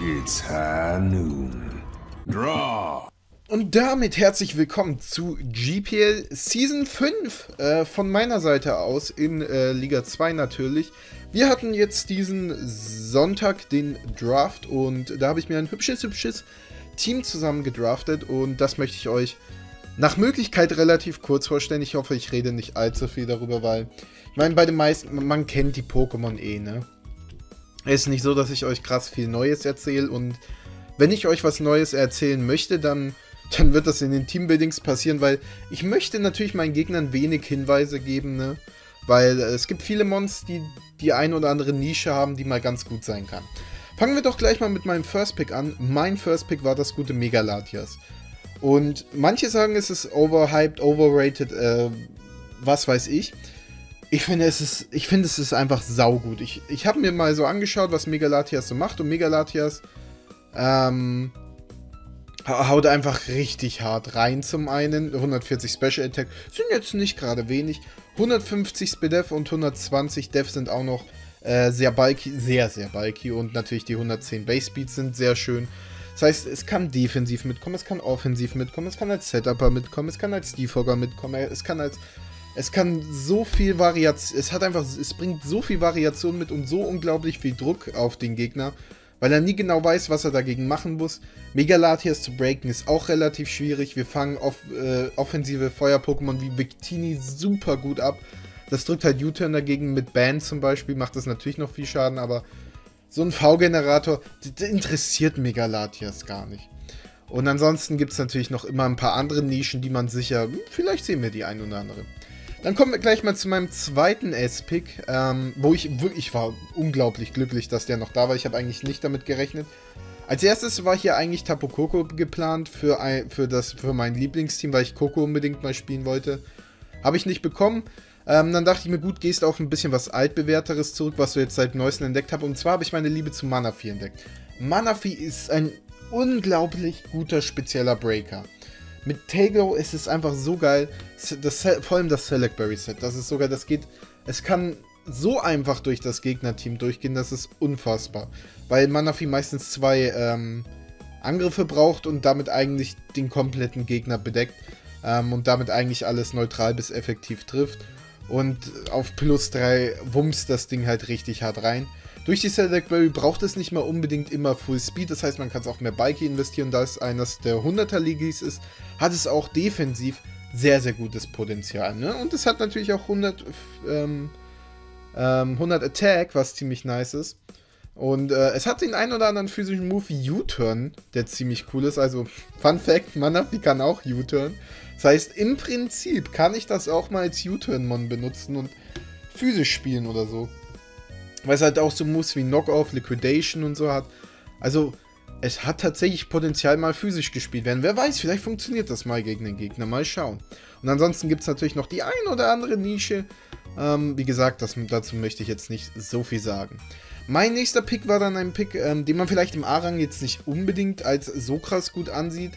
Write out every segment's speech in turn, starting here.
It's high noon. Draw! Und damit herzlich willkommen zu GPL Season 5 von meiner Seite aus in Liga 2 natürlich. Wir hatten jetzt diesen Sonntag den Draft und da habe ich mir ein hübsches Team zusammen gedraftet und das möchte ich euch nach Möglichkeit relativ kurz vorstellen. Ich hoffe, ich rede nicht allzu viel darüber, weil ich meine, bei den meisten, man kennt die Pokémon eh, ne? Es ist nicht so, dass ich euch krass viel Neues erzähle und wenn ich euch was Neues erzählen möchte, dann wird das in den Teambuildings passieren, weil ich möchte natürlich meinen Gegnern wenig Hinweise geben, ne? Weil es gibt viele Mons, die eine oder andere Nische haben, die mal ganz gut sein kann. Fangen wir doch gleich mal mit meinem First Pick an. Mein First Pick war das gute Megalatias. Und manche sagen, es ist overhyped, overrated, was weiß ich. Ich finde, es ist einfach saugut. Ich habe mir mal so angeschaut, was Megalatias so macht und Megalatias haut einfach richtig hart rein. Zum einen 140 Special Attack sind jetzt nicht gerade wenig, 150 SpDef und 120 Def sind auch noch sehr bulky, sehr bulky und natürlich die 110 Base Speeds sind sehr schön. Das heißt, es kann defensiv mitkommen, es kann offensiv mitkommen, es kann als Setupper mitkommen, es kann als Defogger mitkommen, es kann so viel Variation, es bringt so viel Variation mit und so unglaublich viel Druck auf den Gegner, weil er nie genau weiß, was er dagegen machen muss. Megalatias zu breaken ist auch relativ schwierig. Wir fangen offensive Feuer-Pokémon wie Victini super gut ab. Das drückt halt U-Turn dagegen. Mit Ban zum Beispiel macht das natürlich noch viel Schaden, aber so ein V-Generator, der interessiert Megalatias gar nicht. Und ansonsten gibt es natürlich noch immer ein paar andere Nischen, die man sicher... Vielleicht sehen wir die ein oder andere. Dann kommen wir gleich mal zu meinem zweiten S-Pick, wo ich wirklich war unglaublich glücklich, dass der noch da war. Ich habe eigentlich nicht damit gerechnet. Als erstes war hier eigentlich Tapu Koko geplant für mein Lieblingsteam, weil ich Koko unbedingt mal spielen wollte. Habe ich nicht bekommen. Dann dachte ich mir, gut, gehst auf ein bisschen was altbewährteres zurück, was du jetzt seit Neuestem entdeckt hast. Und zwar habe ich meine Liebe zu Manaphy entdeckt. Manaphy ist ein unglaublich guter spezieller Breaker. Mit Tego ist es einfach so geil, vor allem das Selectberry-Set, das ist sogar, das geht, es kann so einfach durch das Gegnerteam durchgehen, das ist unfassbar, weil Manaphy meistens zwei Angriffe braucht und damit eigentlich den kompletten Gegner bedeckt und damit eigentlich alles neutral bis effektiv trifft und auf plus 3 wumst das Ding halt richtig hart rein. Durch die Selectberry braucht es nicht mal unbedingt immer Full Speed, das heißt, man kann es auch mehr Bulky investieren. Da es eines der 100er Ligis ist, hat es auch defensiv sehr gutes Potenzial. Ne? Und es hat natürlich auch 100 Attack, was ziemlich nice ist. Und es hat den einen oder anderen physischen Move wie U-Turn, der ziemlich cool ist. Also, Fun Fact, Manaphy kann auch U-Turn. Das heißt, im Prinzip kann ich das auch mal als U-Turn-Mon benutzen und physisch spielen oder so. Weil es halt auch so Moves wie Knockoff, Liquidation und so hat. Also, es hat tatsächlich Potenzial, mal physisch gespielt werden. Wer weiß, vielleicht funktioniert das mal gegen den Gegner. Mal schauen. Und ansonsten gibt es natürlich noch die ein oder andere Nische. Wie gesagt, dazu möchte ich jetzt nicht so viel sagen. Mein nächster Pick war dann ein Pick, den man vielleicht im A-Rang jetzt nicht unbedingt als so krass gut ansieht.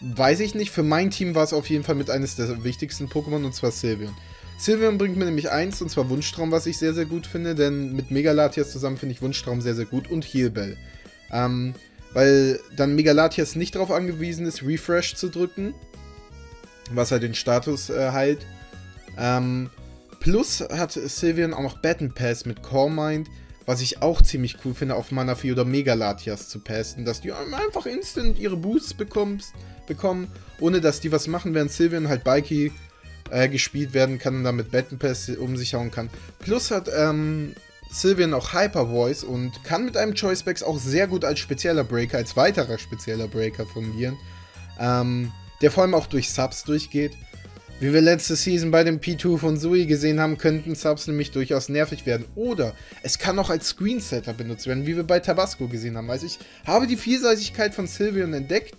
Weiß ich nicht. Für mein Team war es auf jeden Fall mit eines der wichtigsten Pokémon, und zwar Sylveon. Sylveon bringt mir nämlich eins, und zwar Wunschtraum, was ich sehr gut finde, denn mit Megalatias zusammen finde ich Wunschtraum sehr gut und Heal Bell. Weil dann Megalatias nicht darauf angewiesen ist, Refresh zu drücken, was halt den Status heilt. Plus hat Sylveon auch noch Baton Pass mit Core Mind, was ich auch ziemlich cool finde, auf Manaphy oder Megalatias zu passen, dass die einfach instant ihre Boosts bekommen, ohne dass die was machen, während Sylveon halt Bikey gespielt werden kann und damit Baton Pass um sich hauen kann. Plus hat Sylveon auch Hyper Voice und kann mit einem Choice Backs auch sehr gut als spezieller Breaker, als weiterer spezieller Breaker fungieren, der vor allem auch durch Subs durchgeht. Wie wir letzte Season bei dem P2 von Zoe gesehen haben, könnten Subs nämlich durchaus nervig werden. Oder es kann auch als Screensetter benutzt werden, wie wir bei Tabasco gesehen haben. Also ich habe die Vielseitigkeit von Sylveon entdeckt.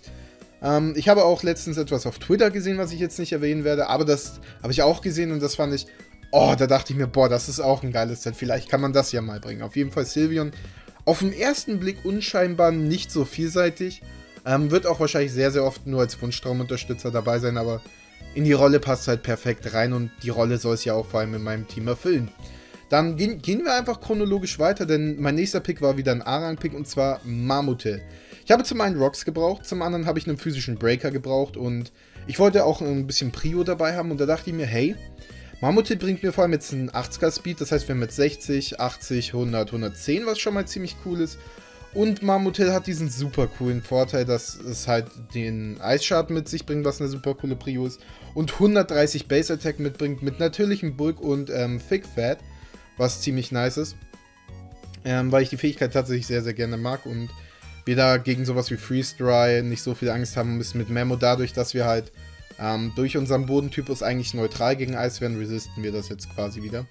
Ich habe auch letztens etwas auf Twitter gesehen, was ich jetzt nicht erwähnen werde, aber das habe ich auch gesehen und das fand ich, da dachte ich mir, das ist auch ein geiles Set, vielleicht kann man das ja mal bringen. Auf jeden Fall Sylveon, auf den ersten Blick unscheinbar nicht so vielseitig, wird auch wahrscheinlich sehr oft nur als Wunschtraumunterstützer dabei sein, aber in die Rolle passt halt perfekt rein und die Rolle soll es ja auch vor allem in meinem Team erfüllen. Dann gehen wir einfach chronologisch weiter, denn mein nächster Pick war wieder ein A-Rang-Pick, und zwar Mamutel. Ich habe zum einen Rocks gebraucht, zum anderen habe ich einen physischen Breaker gebraucht, und ich wollte auch ein bisschen Prio dabei haben, und da dachte ich mir, hey, Mamutel bringt mir vor allem jetzt einen 80er-Speed, das heißt, wir haben jetzt 60, 80, 100, 110, was schon mal ziemlich cool ist. Und Mamutel hat diesen super coolen Vorteil, dass es halt den Eisschaden mit sich bringt, was eine super coole Prio ist. Und 130 Base Attack mitbringt, mit natürlichem Bulk und Thick Fat, was ziemlich nice ist. Weil ich die Fähigkeit tatsächlich sehr, sehr gerne mag und wir da gegen sowas wie Freeze Dry nicht so viel Angst haben müssen mit Memo. Dadurch, dass wir halt durch unseren Bodentypus eigentlich neutral gegen Eis werden, resisten wir das jetzt quasi wieder.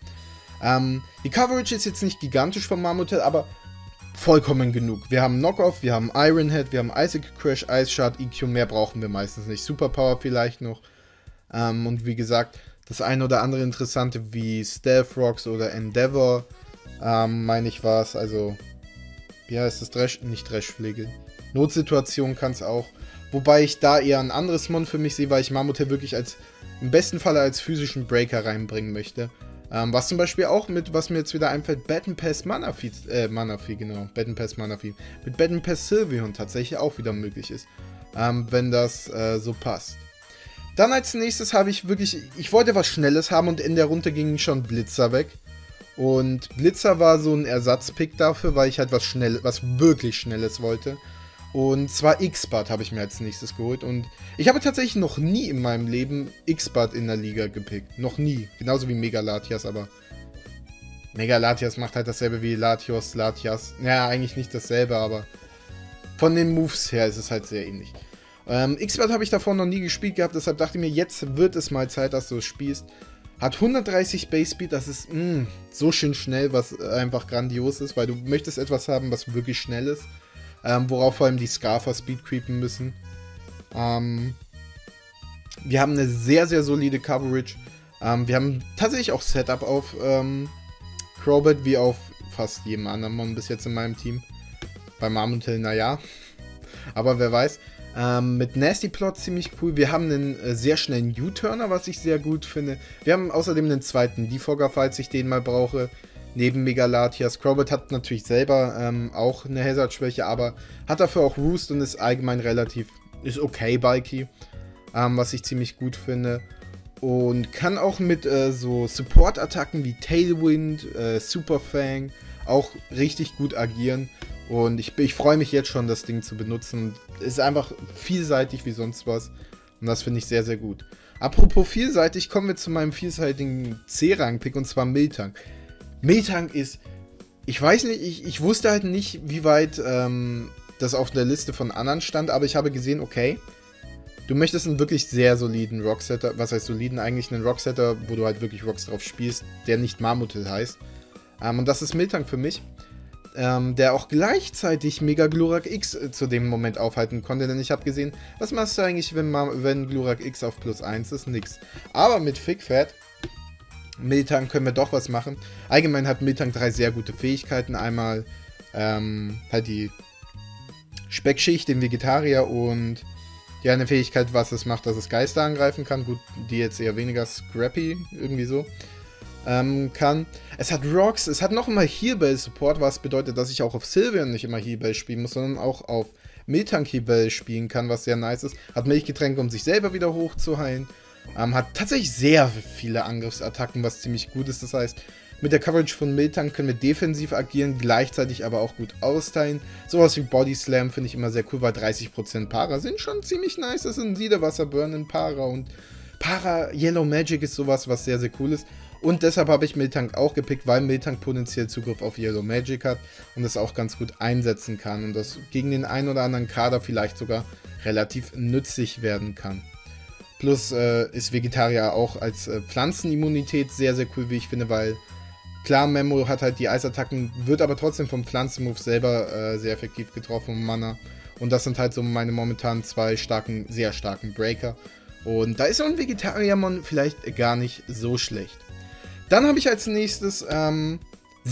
Die Coverage ist jetzt nicht gigantisch von Mamutel, aber vollkommen genug. Wir haben Knockoff, wir haben Iron Head, wir haben Icicle Crash, Ice Shard, EQ, mehr brauchen wir meistens nicht. Superpower vielleicht noch. Und wie gesagt, das eine oder andere Interessante wie Stealth Rocks oder Endeavor, meine ich war es. Also, wie heißt das? Dresch? Nicht Dreschpflege. Notsituation kann es auch. Wobei ich da eher ein anderes Mon für mich sehe, weil ich Mamutel wirklich als, im besten Falle als physischen Breaker reinbringen möchte. Was zum Beispiel auch mit, was mir jetzt wieder einfällt, Battle Pass Manaphy, Battle Pass Manaphy, mit Battle Pass Sylveon tatsächlich auch wieder möglich ist, wenn das so passt. Dann als nächstes habe ich wirklich, ich wollte was Schnelles haben und in der Runde ging schon Blitzer weg. Und Blitzer war so ein Ersatzpick dafür, weil ich halt was Schnelles, was wirklich Schnelles wollte. Und zwar X-Bart habe ich mir als nächstes geholt. Und ich habe tatsächlich noch nie in meinem Leben X-Bart in der Liga gepickt. Noch nie. Genauso wie Megalatias, aber Megalatias macht halt dasselbe wie Latios, Latias. Ja, eigentlich nicht dasselbe, aber von den Moves her ist es halt sehr ähnlich. X-Bart habe ich davor noch nie gespielt gehabt, deshalb dachte ich mir, jetzt wird es mal Zeit, dass du es spielst. Hat 130 Base Speed, das ist so schön schnell, was einfach grandios ist, weil du möchtest etwas haben, was wirklich schnell ist. Worauf vor allem die Scarfer Speed creepen müssen. Wir haben eine sehr, sehr solide Coverage. Wir haben tatsächlich auch Setup auf Crobat, wie auf fast jedem anderen Mon bis jetzt in meinem Team. Bei Mamutel, naja. Aber wer weiß. Mit Nasty Plot ziemlich cool. Wir haben einen sehr schnellen U-Turner, was ich sehr gut finde. Wir haben außerdem einen zweiten Defogger, falls ich den mal brauche. Neben Megalatias. Crobat hat natürlich selber auch eine Hazard-Schwäche, aber hat dafür auch Roost und ist allgemein relativ, ist okay bulky, was ich ziemlich gut finde. Und kann auch mit so Support-Attacken wie Tailwind, Super Fang auch richtig gut agieren. Und ich freue mich jetzt schon, das Ding zu benutzen. Ist einfach vielseitig wie sonst was. Und das finde ich sehr, sehr gut. Apropos vielseitig, kommen wir zu meinem vielseitigen C-Rang-Pick, und zwar Miltank. Miltank ist, ich weiß nicht, ich wusste halt nicht, wie weit das auf der Liste von anderen stand, aber ich habe gesehen, okay, du möchtest einen wirklich sehr soliden Rocksetter, was heißt soliden, eigentlich einen Rocksetter, wo du halt wirklich Rocks drauf spielst, der nicht Mamutel heißt. Und das ist Miltank für mich, der auch gleichzeitig Mega Glurak X zu dem Moment aufhalten konnte, denn ich habe gesehen, was machst du eigentlich, wenn Glurak X auf plus 1 ist? Nix. Aber mit Thick Fat Miltank können wir doch was machen. Allgemein hat Miltank drei sehr gute Fähigkeiten. Einmal halt die Speckschicht, den Vegetarier und ja, eine Fähigkeit, was es macht, dass es Geister angreifen kann. Gut, die jetzt eher weniger scrappy, irgendwie so, kann. Es hat Rocks, es hat noch immer Healbell-Support, was bedeutet, dass ich auch auf Sylveon nicht immer Healbell spielen muss, sondern auch auf Miltank Healbell spielen kann, was sehr nice ist. Hat Milchgetränke, um sich selber wieder hochzuheilen. Hat tatsächlich sehr viele Angriffsattacken, was ziemlich gut ist. Das heißt, mit der Coverage von Miltank können wir defensiv agieren, gleichzeitig aber auch gut austeilen. Sowas wie Body Slam finde ich immer sehr cool, weil 30% Para sind schon ziemlich nice. Das sind Siedewasserburnen, Para und Para Yellow Magic ist sowas, was sehr, sehr cool ist. Und deshalb habe ich Miltank auch gepickt, weil Miltank potenziell Zugriff auf Yellow Magic hat und das auch ganz gut einsetzen kann und das gegen den einen oder anderen Kader vielleicht sogar relativ nützlich werden kann. Plus ist Vegetarier auch als Pflanzenimmunität sehr, sehr cool, wie ich finde, weil klar, Memo hat halt die Eisattacken, wird aber trotzdem vom Pflanzenmove selber sehr effektiv getroffen und Mana. Und das sind halt so meine momentan zwei starken, sehr starken Breaker. Und da ist so ein Vegetarier-Mon vielleicht gar nicht so schlecht. Dann habe ich als nächstes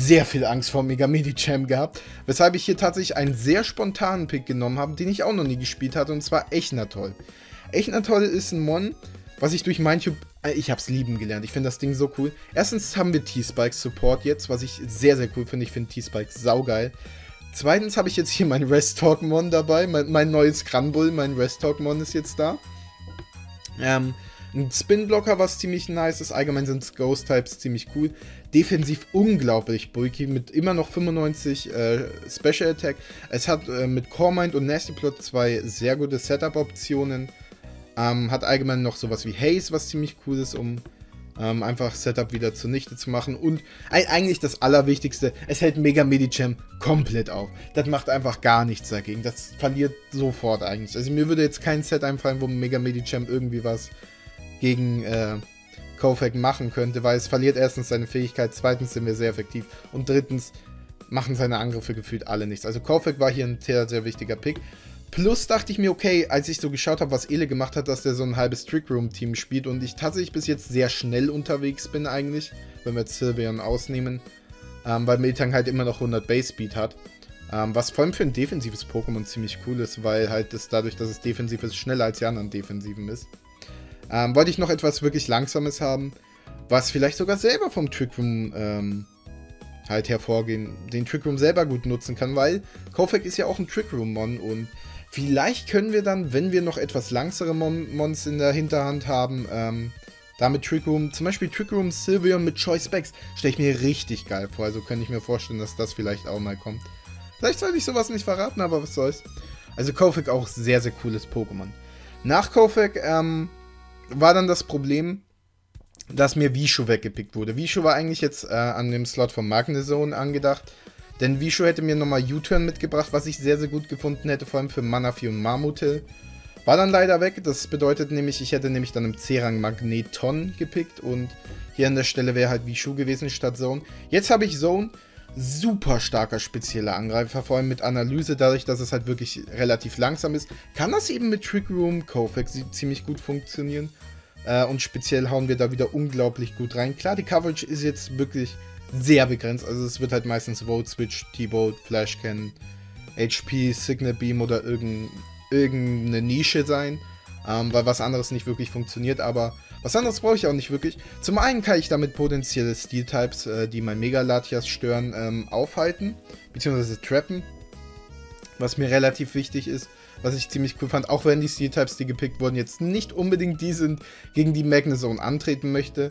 sehr viel Angst vor Mega Medicham gehabt, weshalb ich hier tatsächlich einen sehr spontanen Pick genommen habe, den ich auch noch nie gespielt hatte, und zwar Echnatol. Echnatol ist ein Mon, was ich durch Mindtube Ich hab's lieben gelernt. Ich finde das Ding so cool. Erstens haben wir T-Spikes Support jetzt, was ich sehr, sehr cool finde. Ich finde T-Spikes saugeil. Zweitens habe ich jetzt hier mein Rest-Talkmon dabei. Mein neues Granbull, mein Rest-Talkmon ist jetzt da. Ein Spin-Blocker, was ziemlich nice ist. Allgemein sind Ghost-Types ziemlich cool. Defensiv unglaublich bulky, mit immer noch 95 Special Attack. Es hat mit Core Mind und Nasty Plot zwei sehr gute Setup-Optionen. Hat allgemein noch sowas wie Haze, was ziemlich cool ist, um einfach Setup wieder zunichte zu machen. Und eigentlich das Allerwichtigste, es hält Mega Medicham komplett auf. Das macht einfach gar nichts dagegen. Das verliert sofort eigentlich. Also mir würde jetzt kein Set einfallen, wo Mega Medicham irgendwie was gegen Kofag machen könnte, weil es verliert erstens seine Fähigkeit, zweitens sind wir sehr effektiv und drittens machen seine Angriffe gefühlt alle nichts. Also Kofag war hier ein sehr, sehr wichtiger Pick. Plus dachte ich mir, okay, als ich so geschaut habe, was Ele gemacht hat, dass der so ein halbes Trickroom-Team spielt und ich tatsächlich bis jetzt sehr schnell unterwegs bin eigentlich, wenn wir jetzt Sylveon ausnehmen, weil Miltank halt immer noch 100 Base-Speed hat, was vor allem für ein defensives Pokémon ziemlich cool ist, weil halt das dadurch, dass es defensiv ist, schneller als die anderen Defensiven ist. Wollte ich noch etwas wirklich Langsames haben, was vielleicht sogar selber vom Trickroom halt hervorgehen, den Trickroom selber gut nutzen kann, weil Kofag ist ja auch ein Trickroom-Mon und vielleicht können wir dann, wenn wir noch etwas langsamere Mons in der Hinterhand haben, damit Trickroom, zum Beispiel Trickroom Sylveon mit Choice Specs, stelle ich mir richtig geil vor, also könnte ich mir vorstellen, dass das vielleicht auch mal kommt. Vielleicht sollte ich sowas nicht verraten, aber was soll's. Also Kofag auch sehr, sehr cooles Pokémon. Nach Kofag, war dann das Problem, dass mir Vishu weggepickt wurde. Vishu war eigentlich jetzt an dem Slot von Magnezone angedacht, denn Vishu hätte mir nochmal U-Turn mitgebracht, was ich sehr, sehr gut gefunden hätte, vor allem für Manaphy und Mamutel. War dann leider weg, das bedeutet nämlich, ich hätte nämlich dann im C-Rang Magneton gepickt und hier an der Stelle wäre halt Vishu gewesen statt Zone. Jetzt habe ich Zone, super starker spezieller Angreifer, vor allem mit Analyse, dadurch, dass es halt wirklich relativ langsam ist, kann das eben mit Trick Room Kofag ziemlich gut funktionieren. Und speziell hauen wir da wieder unglaublich gut rein. Klar, die Coverage ist jetzt wirklich sehr begrenzt. Also es wird halt meistens Road Switch, T-Bolt, Flash Cannon, HP, Signal Beam oder irgendeine Nische sein. Weil was anderes nicht wirklich funktioniert. Aber was anderes brauche ich auch nicht wirklich. Zum einen kann ich damit potenzielle Steel-Types, die mein Megalatias stören, aufhalten. Beziehungsweise trappen. Was mir relativ wichtig ist. Was ich ziemlich cool fand, auch wenn die Steel-Types, die gepickt wurden, jetzt nicht unbedingt die sind, gegen die Magnezone antreten möchte.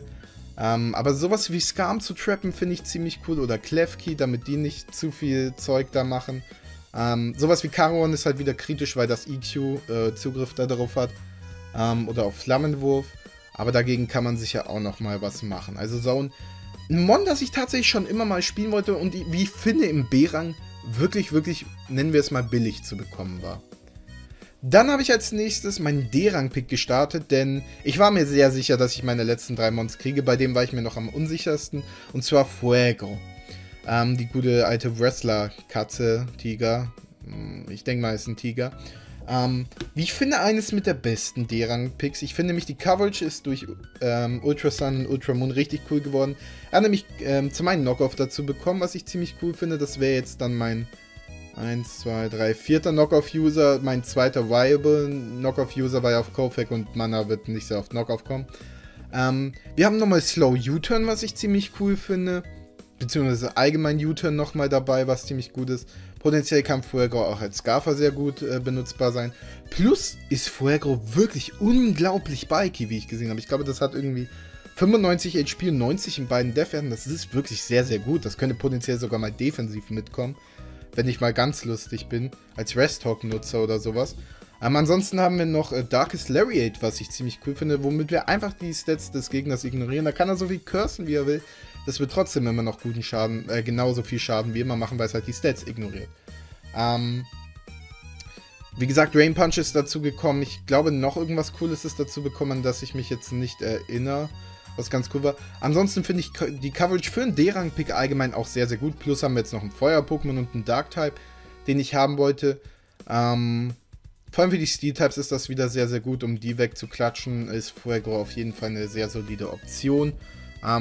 Aber sowas wie Skarm zu trappen, finde ich ziemlich cool. Oder Klefki, damit die nicht zu viel Zeug da machen. Sowas wie Karoon ist halt wieder kritisch, weil das EQ Zugriff da drauf hat. Oder auf Flammenwurf. Aber dagegen kann man sicher auch nochmal was machen. Also Zone, ein Mon, das ich tatsächlich schon immer mal spielen wollte und wie ich finde im B-Rang wirklich, wirklich, nennen wir es mal, billig zu bekommen war. Dann habe ich als nächstes meinen D-Rang-Pick gestartet, denn ich war mir sehr sicher, dass ich meine letzten drei Mons kriege. Bei dem war ich mir noch am unsichersten, und zwar Fuego. Die gute alte Wrestler-Katze, Tiger. Ich denke mal, es ist ein Tiger. Wie ich finde, eines mit der besten D-Rang-Picks. Ich finde nämlich, die Coverage ist durch Ultrasun und Ultramoon richtig cool geworden. Er hat nämlich zum einen Knockoff dazu bekommen, was ich ziemlich cool finde. Das wäre jetzt dann mein 1, 2, 3, vierter Knockoff-User, mein zweiter Viable Knockoff-User, weil auf Kofag und Mana wird nicht sehr oft Knockoff kommen. Wir haben nochmal Slow U-Turn, was ich ziemlich cool finde, beziehungsweise allgemein U-Turn nochmal dabei, was ziemlich gut ist. Potenziell kann Fuego auch als Scarfer sehr gut benutzbar sein. Plus ist Fuego wirklich unglaublich bulky, wie ich gesehen habe. Ich glaube, das hat irgendwie 95 HP und 90 in beiden Def-Werten. Das ist wirklich sehr, sehr gut. Das könnte potenziell sogar mal defensiv mitkommen, wenn ich mal ganz lustig bin, als Rest-Talk-Nutzer oder sowas. Ansonsten haben wir noch Darkest Lariat, was ich ziemlich cool finde, womit wir einfach die Stats des Gegners ignorieren. Da kann er so viel cursen, wie er will. Das wird trotzdem immer noch guten Schaden, genauso viel Schaden wie immer machen, weil es halt die Stats ignoriert. Wie gesagt, Rain Punch ist dazu gekommen. Ich glaube, noch irgendwas Cooles ist dazu gekommen, dass ich mich jetzt nicht erinnere, was ganz cool war. Ansonsten finde ich die Coverage für einen D-Rang-Pick allgemein auch sehr, sehr gut. Plus haben wir jetzt noch einen Feuer-Pokémon und einen Dark-Type, den ich haben wollte. Vor allem für die Steel-Types ist das wieder sehr, sehr gut. Um die wegzuklatschen, ist Fuego auf jeden Fall eine sehr solide Option.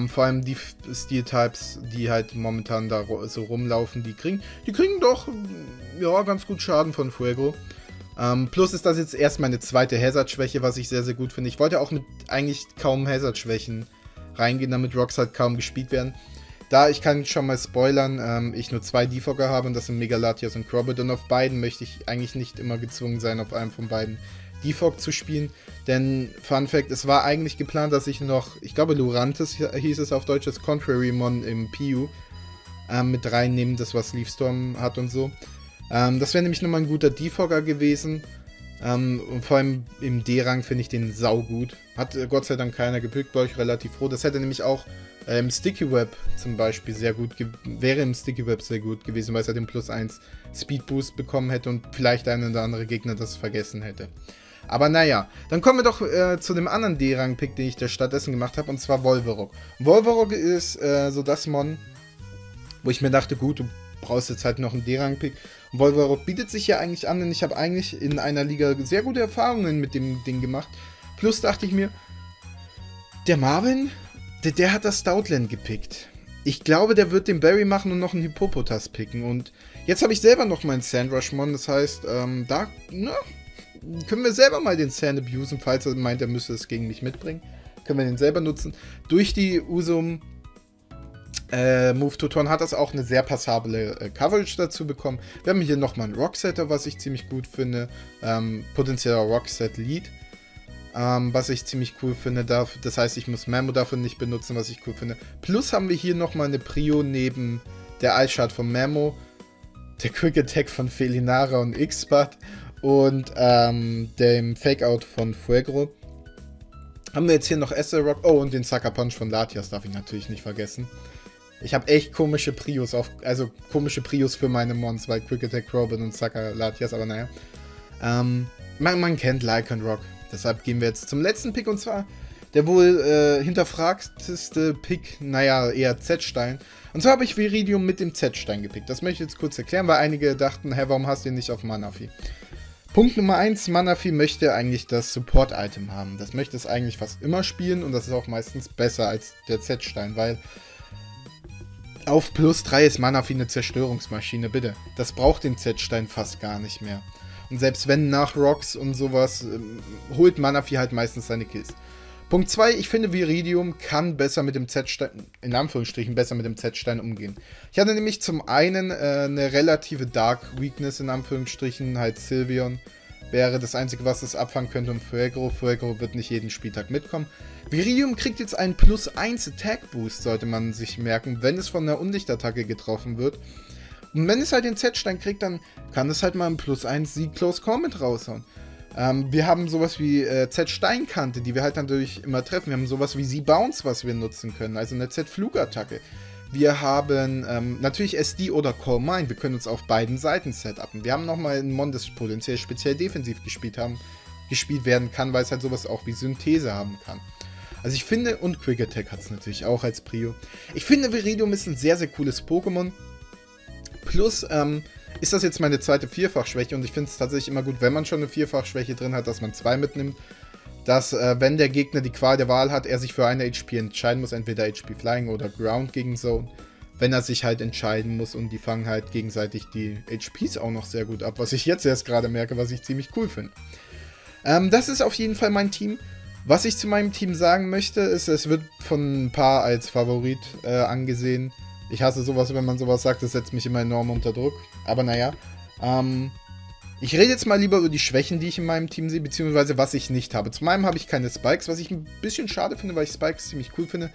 Vor allem die Steel-Types, die halt momentan da so rumlaufen, die kriegen doch ja, ganz gut Schaden von Fuego. Plus ist das jetzt erst meine zweite Hazard-Schwäche, was ich sehr, sehr gut finde. Ich wollte auch mit eigentlich kaum Hazard-Schwächen reingehen, damit Rocks halt kaum gespielt werden. Da, ich kann schon mal spoilern, ich nur 2 Defogger habe und das sind Megalatias und Crobat. Und auf beiden möchte ich eigentlich nicht immer gezwungen sein, auf einem von beiden Defog zu spielen. Denn, Fun Fact, es war eigentlich geplant, dass ich noch, ich glaube Lurantis hieß es auf Deutsch, das Contrarymon im Piu mit reinnehmen, das was Leafstorm hat und so. Das wäre nämlich nochmal ein guter Defogger gewesen. Und vor allem im D-Rang finde ich den saugut. Hat Gott sei Dank keiner gepickt, bei euch relativ froh. Das hätte nämlich auch im Sticky Web zum Beispiel sehr gut gewesen, weil es ja den +1 Speed Boost bekommen hätte und vielleicht ein oder andere Gegner das vergessen hätte. Aber naja, dann kommen wir doch zu dem anderen D-Rang-Pick, den ich da stattdessen gemacht habe, und zwar Wolverog. Wolverog ist so das Mon, wo ich mir dachte, gut, du brauchst jetzt halt noch einen D-Rang-Pick. Wolverog bietet sich ja eigentlich an, denn ich habe eigentlich in einer Liga sehr gute Erfahrungen mit dem Ding gemacht. Plus dachte ich mir, der Marvin, der hat das Stoutland gepickt. Ich glaube, der wird den Barry machen und noch einen Hippopotas picken. Und jetzt habe ich selber noch meinen Sandrushmon, das heißt, da na, können wir selber mal den Sand abusen, falls er meint, er müsste es gegen mich mitbringen. Können wir den selber nutzen. Durch die Usum Move to Turn hat das auch eine sehr passable Coverage dazu bekommen. Wir haben hier nochmal einen Rocksetter, was ich ziemlich gut finde. Potenzieller Rockset-Lead, was ich ziemlich cool finde. Das heißt, ich muss Mamo dafür nicht benutzen, was ich cool finde. Plus haben wir hier nochmal eine Prio neben der Eishard von Mamo, der Quick Attack von Felinara und X-Bat und dem Fake-Out von Fuego. Haben wir jetzt hier noch Essel Rock. Oh, und den Sucker Punch von Latias darf ich natürlich nicht vergessen. Ich habe echt komische Prios auf, also komische Prios für meine Mons, weil Quick Attack Robin und Sucker Latias, aber naja. Man kennt Lycanroc. Deshalb gehen wir jetzt zum letzten Pick, und zwar der wohl hinterfragteste Pick, naja, eher Z-Stein. Und zwar habe ich Viridium mit dem Z-Stein gepickt. Das möchte ich jetzt kurz erklären, weil einige dachten, hä, warum hast du ihn nicht auf Manaphy? Punkt Nummer 1, Manaphy möchte eigentlich das Support-Item haben. Das möchte es eigentlich fast immer spielen und das ist auch meistens besser als der Z-Stein, weil auf +3 ist Manaphy eine Zerstörungsmaschine, bitte. Das braucht den Z-Stein fast gar nicht mehr. Und selbst wenn nach Rocks und sowas, holt Manaphy halt meistens seine Kills. Punkt 2, ich finde Viridium kann besser mit dem Z-Stein, in Anführungsstrichen, besser mit dem Z-Stein umgehen. Ich hatte nämlich zum einen eine relative Dark Weakness, in Anführungsstrichen, halt Sylveon wäre das Einzige, was es abfangen könnte, und Fuego. Fuego wird nicht jeden Spieltag mitkommen. Viridium kriegt jetzt einen +1 Attack Boost, sollte man sich merken, wenn es von einer Unlichtattacke getroffen wird. Und wenn es halt den Z-Stein kriegt, dann kann es halt mal einen +1 Sieg Close Call mit raushauen. Wir haben sowas wie Z-Steinkante, die wir halt natürlich immer treffen. Wir haben sowas wie Z-Bounce, was wir nutzen können, also eine Z-Flugattacke. Wir haben natürlich SD oder Call Mine, wir können uns auf beiden Seiten setupen. Wir haben nochmal einen Mon, das potenziell speziell defensiv gespielt werden kann, weil es halt sowas auch wie Synthese haben kann. Also ich finde, und Quick Attack hat es natürlich auch als Prio. Ich finde, Viridium ist ein sehr, sehr cooles Pokémon. Plus, ist das jetzt meine zweite Vierfachschwäche, und ich finde es tatsächlich immer gut, wenn man schon eine Vierfachschwäche drin hat, dass man 2 mitnimmt, dass, wenn der Gegner die Qual der Wahl hat, er sich für eine HP entscheiden muss, entweder HP Flying oder Ground gegen Zone, wenn er sich halt entscheiden muss, und die fangen halt gegenseitig die HPs auch noch sehr gut ab, was ich jetzt erst gerade merke, was ich ziemlich cool finde. Das ist auf jeden Fall mein Team. Was ich zu meinem Team sagen möchte, ist, es wird von ein paar als Favorit angesehen. Ich hasse sowas, wenn man sowas sagt, das setzt mich immer enorm unter Druck. Aber naja, ich rede jetzt mal lieber über die Schwächen, die ich in meinem Team sehe, beziehungsweise was ich nicht habe. Zum einen habe ich keine Spikes, was ich ein bisschen schade finde, weil ich Spikes ziemlich cool finde.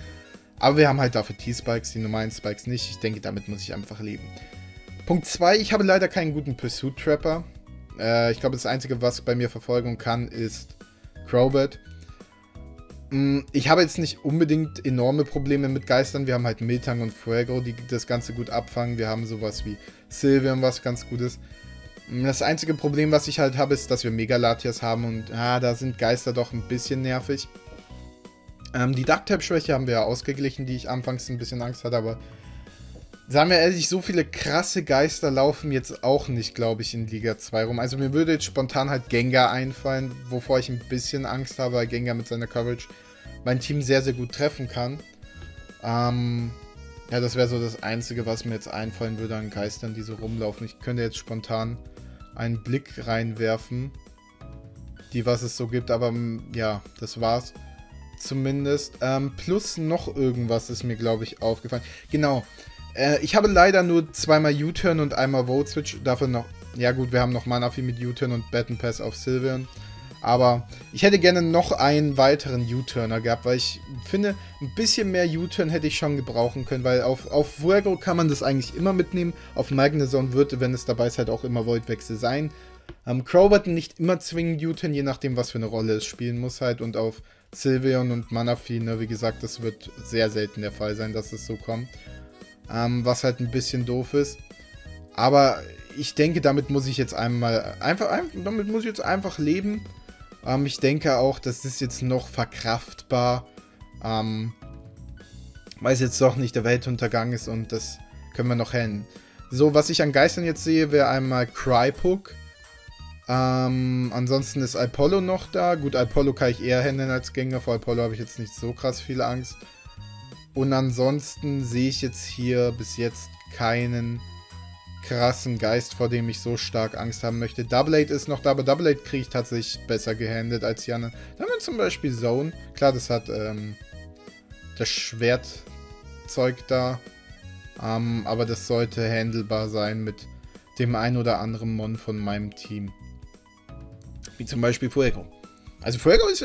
Aber wir haben halt dafür T-Spikes, die normalen Spikes nicht. Ich denke, damit muss ich einfach leben. Punkt 2, ich habe leider keinen guten Pursuit-Trapper. Ich glaube, das Einzige, was bei mir verfolgen kann, ist Crobat. Ich habe jetzt nicht unbedingt enorme Probleme mit Geistern. Wir haben halt Miltank und Fuego, die das Ganze gut abfangen. Wir haben sowas wie Sylveon, was ganz gut ist. Das einzige Problem, was ich halt habe, ist, dass wir Megalatias haben. Und da sind Geister doch ein bisschen nervig. Die Duck-Tap-Schwäche haben wir ja ausgeglichen, die ich anfangs ein bisschen Angst hatte. Aber sagen wir ehrlich, so viele krasse Geister laufen jetzt auch nicht, glaube ich, in Liga 2 rum. Also mir würde jetzt spontan halt Gengar einfallen, wovor ich ein bisschen Angst habe, weil Gengar mit seiner Coverage mein Team sehr, sehr gut treffen kann. Ja, das wäre so das Einzige, was mir jetzt einfallen würde an Geistern, die so rumlaufen. Ich könnte jetzt spontan einen Blick reinwerfen, was es so gibt. Aber ja, das war's zumindest. Plus noch irgendwas ist mir, glaube ich, aufgefallen. Genau. Ich habe leider nur zweimal U-Turn und einmal Volt Switch. Dafür noch... Ja gut, wir haben noch Manaphy mit U-Turn und Baton Pass auf Sylveon. Aber ich hätte gerne noch einen weiteren U-Turner gehabt, weil ich finde, ein bisschen mehr U-Turn hätte ich schon gebrauchen können, weil auf Fuego kann man das eigentlich immer mitnehmen. Auf Magnezone wird, wenn es dabei ist, halt auch immer Voltwechsel sein. Crobat nicht immer zwingend U-Turn, je nachdem, was für eine Rolle es spielen muss halt. Und auf Sylveon und Manaphy, ne, wie gesagt, das wird sehr selten der Fall sein, dass es so kommt. Was halt ein bisschen doof ist. Aber ich denke, damit muss ich jetzt einfach leben. Ich denke auch, das ist jetzt noch verkraftbar, weil es jetzt doch nicht der Weltuntergang ist und das können wir noch handeln. So, was ich an Geistern jetzt sehe, wäre einmal Crypug. Ansonsten ist Apollo noch da. Gut, Apollo kann ich eher handeln als Gänger. Vor Apollo habe ich jetzt nicht so krass viel Angst. Und ansonsten sehe ich jetzt hier bis jetzt keinen krassen Geist, vor dem ich so stark Angst haben möchte. Double 8 ist noch da, aber Double 8 kriege ich tatsächlich besser gehandelt als die anderen. Dann haben wir zum Beispiel Zone. Klar, das hat das Schwertzeug da. Aber das sollte handelbar sein mit dem ein oder anderen Mon von meinem Team. Wie zum Beispiel Fuego. Also Fuego ist,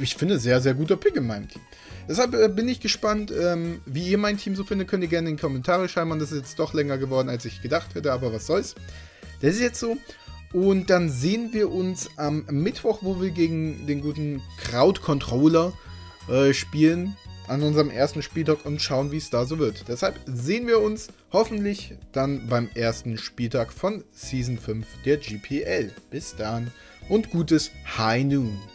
ich finde, sehr, sehr guter Pick in meinem Team. Deshalb bin ich gespannt, wie ihr mein Team so findet. Könnt ihr gerne in die Kommentare schreiben. Das ist jetzt doch länger geworden, als ich gedacht hätte, aber was soll's. Das ist jetzt so. Und dann sehen wir uns am Mittwoch, wo wir gegen den guten CrowdController spielen an unserem ersten Spieltag und schauen, wie es da so wird. Deshalb sehen wir uns hoffentlich dann beim ersten Spieltag von Season 5 der GPL. Bis dann und gutes High Noon.